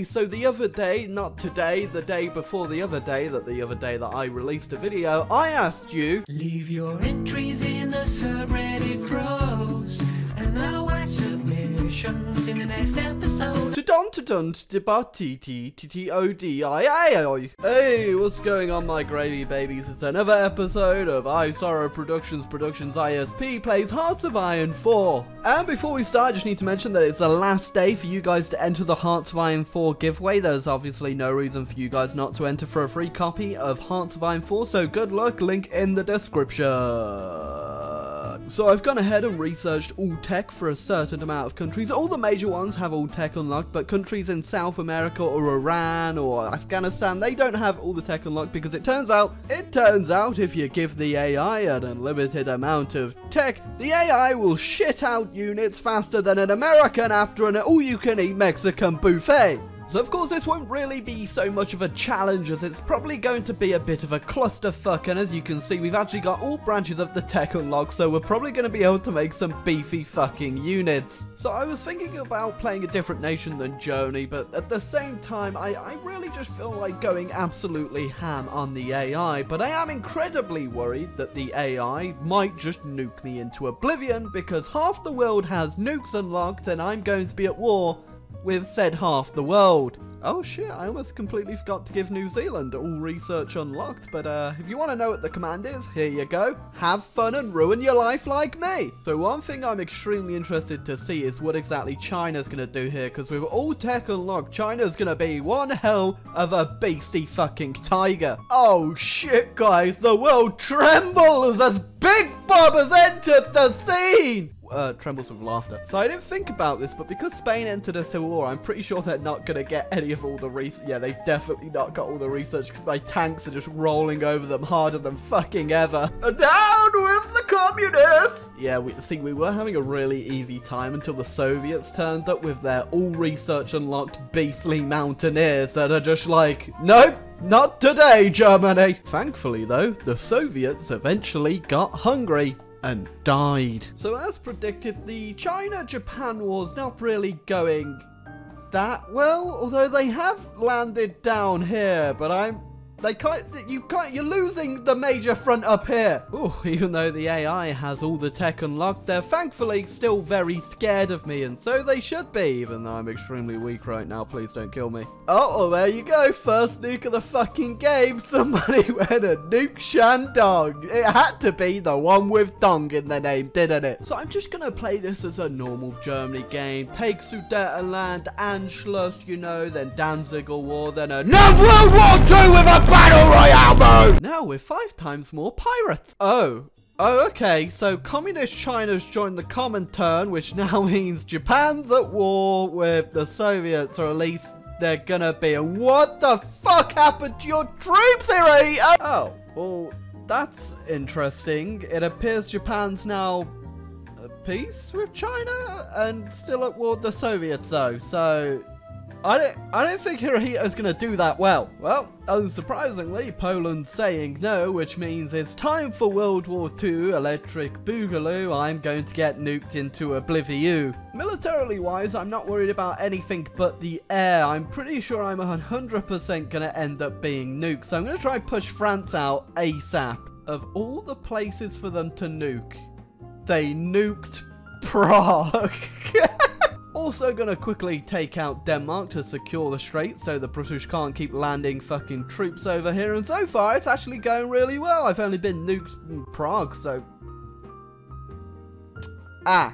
Okay, so the other day, not today, the day before the other day that I released a video, I asked you, leave your entries in the subreddit pros, and I'll watch submissions in the next episode. Hey, what's going on, my gravy babies? It's another episode of I Sorrow Productions ISP plays Hearts of Iron 4. And before we start, I just need to mention that it's the last day for you guys to enter the Hearts of Iron 4 giveaway. There's obviously no reason for you guys not to enter for a free copy of Hearts of Iron 4, so good luck, link in the description. So I've gone ahead and researched all tech for a certain amount of countries. All the major ones have all tech unlocked, but countries in South America or Iran or Afghanistan, they don't have all the tech unlocked because it turns out if you give the AI an unlimited amount of tech, the AI will shit out units faster than an American after an all-you-can-eat Mexican buffet. So of course this won't really be so much of a challenge as it's probably going to be a bit of a clusterfuck, and as you can see we've actually got all branches of the tech unlocked, so we're probably going to be able to make some beefy fucking units. So I was thinking about playing a different nation than Germany, but at the same time I really just feel like going absolutely ham on the AI, but I am incredibly worried that the AI might just nuke me into oblivion because half the world has nukes unlocked and I'm going to be at war with said half the world. Oh shit, I almost completely forgot to give New Zealand all research unlocked, but if you want to know what the command is, here you go. Have fun and ruin your life like me. So one thing I'm extremely interested to see is what exactly China's going to do here, because with all tech unlocked, China's going to be one hell of a beastie fucking tiger. Oh shit guys, the world trembles as Big Bob has entered the scene! Trembles with laughter. So I didn't think about this, but because Spain entered a civil war, I'm pretty sure they're not going to get any of all the research. Yeah, they definitely not got all the research because my tanks are just rolling over them harder than fucking ever. And down with the communists! Yeah, we were having a really easy time until the Soviets turned up with their all research unlocked beastly mountaineers that are just like, nope. Not today, Germany! Thankfully, though, the Soviets eventually got hungry and died. So as predicted, the China-Japan war's not really going that well, although they have landed down here, but you're losing the major front up here. Ooh, even though the AI has all the tech unlocked, they're thankfully still very scared of me, and so they should be, even though I'm extremely weak right now. Please don't kill me. Oh, well, there you go. First nuke of the fucking game. Somebody went and nuke Shandong. It had to be the one with Dong in the name, didn't it? So I'm just going to play this as a normal Germany game. Take Sudetenland, Anschluss, you know, then Danziger War, then a no World War II with a Battle Royale mode! Now we're 5 times more pirates. Oh, okay. So Communist China's joined the Comintern, which now means Japan's at war with the Soviets, or at least they're gonna be. What the fuck happened to your dreams, Hiri? Oh, well, that's interesting. It appears Japan's now at peace with China and still at war with the Soviets, though. So I don't think Hirohito's gonna do that well. Well, unsurprisingly, Poland's saying no, which means it's time for World War II, electric boogaloo, I'm going to get nuked into oblivion. Militarily wise, I'm not worried about anything but the air. I'm pretty sure I'm 100% gonna end up being nuked, so I'm gonna try push France out ASAP. Of all the places for them to nuke, they nuked Prague. Also gonna quickly take out Denmark to secure the strait so the British can't keep landing fucking troops over here, and so far it's actually going really well. I've only been nuked in Prague, so... Ah,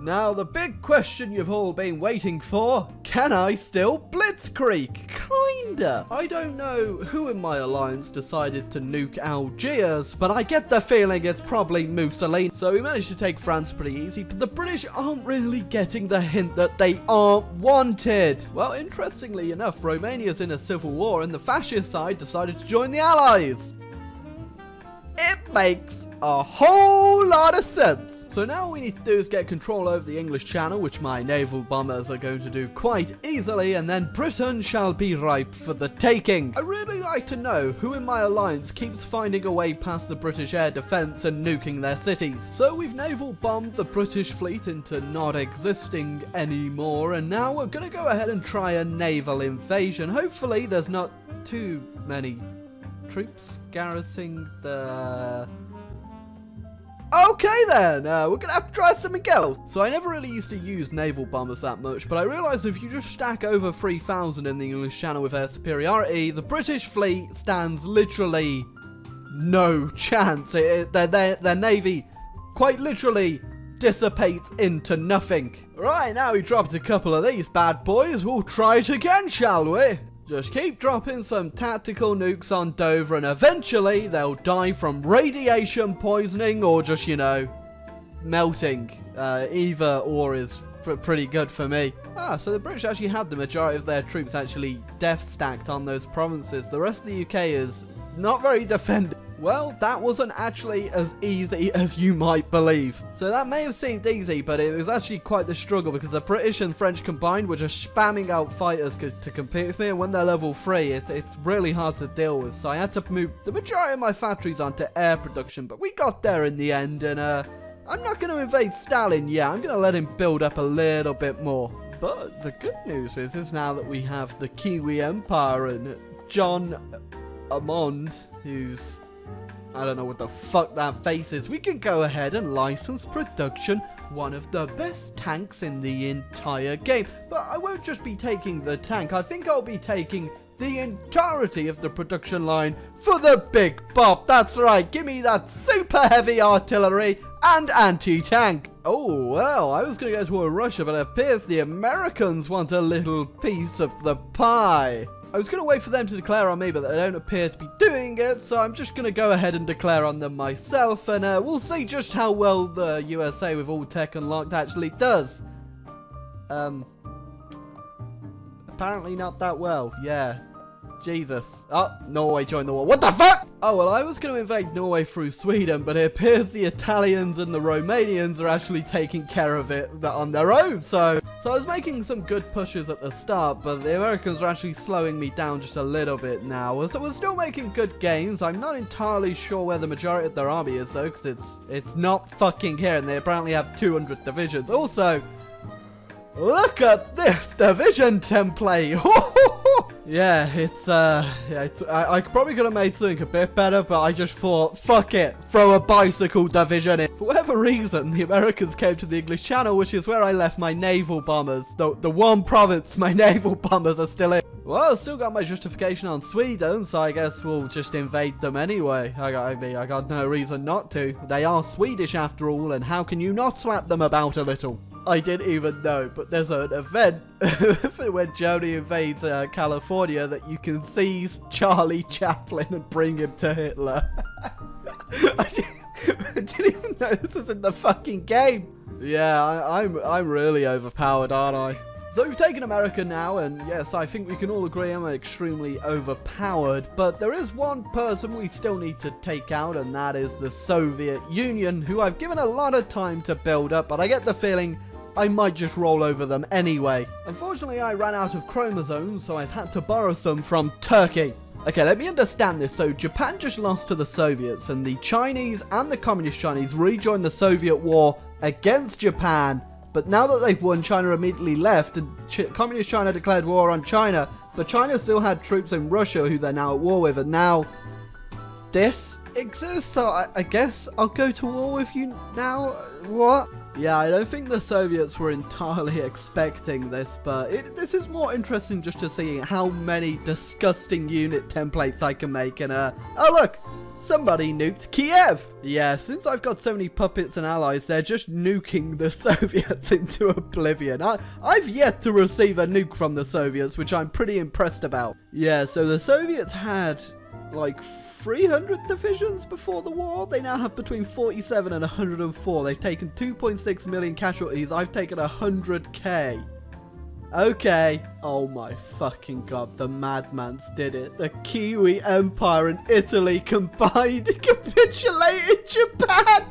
now the big question you've all been waiting for, can I still blitzkrieg? Kinda. I don't know who in my alliance decided to nuke Algiers, but I get the feeling it's probably Mussolini. So we managed to take France pretty easy, but the British aren't really getting the hint that they aren't wanted. Well, interestingly enough, Romania's in a civil war and the fascist side decided to join the Allies. It makes a whole lot of sense. So now we need to do is get control over the English Channel, which my naval bombers are going to do quite easily, and then Britain shall be ripe for the taking. I really like to know who in my alliance keeps finding a way past the British air defense and nuking their cities. So we've naval bombed the British fleet into not existing anymore, and now we're gonna go ahead and try a naval invasion. Hopefully there's not too many troops garrisoning the... Okay then, we're gonna have to try something else. So I never really used to use naval bombers that much, but I realized if you just stack over 3,000 in the English Channel with air superiority, the British fleet stands literally no chance. Their navy quite literally dissipates into nothing. Right, now we dropped a couple of these bad boys. We'll try it again, shall we? Just keep dropping some tactical nukes on Dover and eventually they'll die from radiation poisoning or just, you know, melting. Either or is pretty good for me. Ah, so the British actually had the majority of their troops actually death stacked on those provinces. The rest of the UK is not very defended. Well, that wasn't actually as easy as you might believe. So that may have seemed easy, but it was actually quite the struggle because the British and French combined were just spamming out fighters to compete with me, and when they're level 3, it's really hard to deal with. So I had to move the majority of my factories onto air production, but we got there in the end, and I'm not going to invade Stalin yet. I'm going to let him build up a little bit more. But the good news is now that we have the Kiwi Empire and John Amond, who's... I don't know what the fuck that face is. We can go ahead and license production one of the best tanks in the entire game. But I won't just be taking the tank. I think I'll be taking the entirety of the production line for the big bop. That's right. Give me that super heavy artillery and anti-tank. Oh, well, I was going to go to Russia, but it appears the Americans want a little piece of the pie. I was going to wait for them to declare on me, but they don't appear to be doing it, so I'm just going to go ahead and declare on them myself, and we'll see just how well the USA with all tech unlocked actually does. Apparently not that well, yeah. Jesus. Oh, Norway joined the war. What the fuck? Oh, well, I was going to invade Norway through Sweden, but it appears the Italians and the Romanians are actually taking care of it on their own, so I was making some good pushes at the start, but the Americans are actually slowing me down just a little bit now. So we're still making good gains. I'm not entirely sure where the majority of their army is, though, because it's not fucking here, and they apparently have 200 divisions. Also, look at this division template. Yeah, I probably could have made something a bit better, but I just thought, fuck it, throw a bicycle division in. For whatever reason, the Americans came to the English Channel, which is where I left my naval bombers. The one province my naval bombers are still in. Well, I've still got my justification on Sweden, so I guess we'll just invade them anyway. I got no reason not to. They are Swedish after all, and how can you not slap them about a little? I didn't even know, but there's an event when Germany invades California that you can seize Charlie Chaplin and bring him to Hitler. I didn't even know this was in the fucking game. Yeah, I'm really overpowered, aren't I? So we've taken America now, and yes, I think we can all agree I'm extremely overpowered, but there is one person we still need to take out, and that is the Soviet Union, who I've given a lot of time to build up, but I get the feeling I might just roll over them anyway. Unfortunately, I ran out of chromosomes, so I've had to borrow some from Turkey. Okay, let me understand this. So Japan just lost to the Soviets, and the Chinese and the Communist Chinese rejoined the Soviet war against Japan, but now that they've won, China immediately left, and Communist China declared war on China, but China still had troops in Russia who they're now at war with, and now this exists, so I guess I'll go to war with you now? What? Yeah, I don't think the Soviets were entirely expecting this, but this is more interesting just to see how many disgusting unit templates I can make. And oh look, somebody nuked Kiev. Yeah, since I've got so many puppets and allies, they're just nuking the Soviets into oblivion. I've yet to receive a nuke from the Soviets, which I'm pretty impressed about. Yeah, so the Soviets had like 300 divisions before the war. They now have between 47 and 104. They've taken 2.6 million casualties. I've taken 100k. Okay. Oh my fucking god, the madman's did it. The Kiwi Empire and Italy combined and capitulated Japan!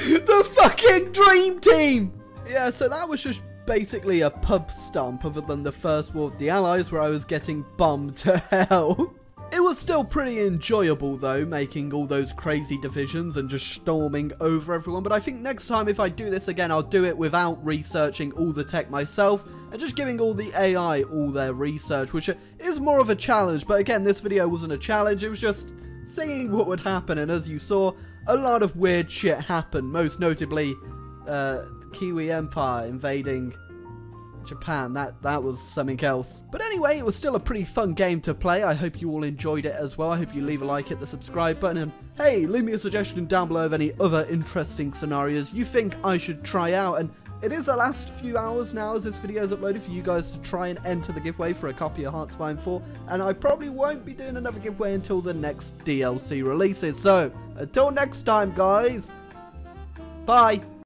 The fucking dream team! Yeah, so that was just basically a pub stomp other than the First War of the Allies where I was getting bombed to hell. It was still pretty enjoyable though, making all those crazy divisions and just storming over everyone, but I think next time if I do this again, I'll do it without researching all the tech myself and just giving all the AI all their research, which is more of a challenge. But again, this video wasn't a challenge, it was just seeing what would happen, and as you saw, a lot of weird shit happened, most notably Kiwi Empire invading Japan. That was something else. But anyway, it was still a pretty fun game to play. I hope you all enjoyed it as well. I hope you leave a like, hit the subscribe button, and hey, leave me a suggestion down below of any other interesting scenarios you think I should try out. And it is the last few hours now as this video is uploaded for you guys to try and enter the giveaway for a copy of Hearts of Iron 4, and I probably won't be doing another giveaway until the next DLC releases. So until next time guys, bye.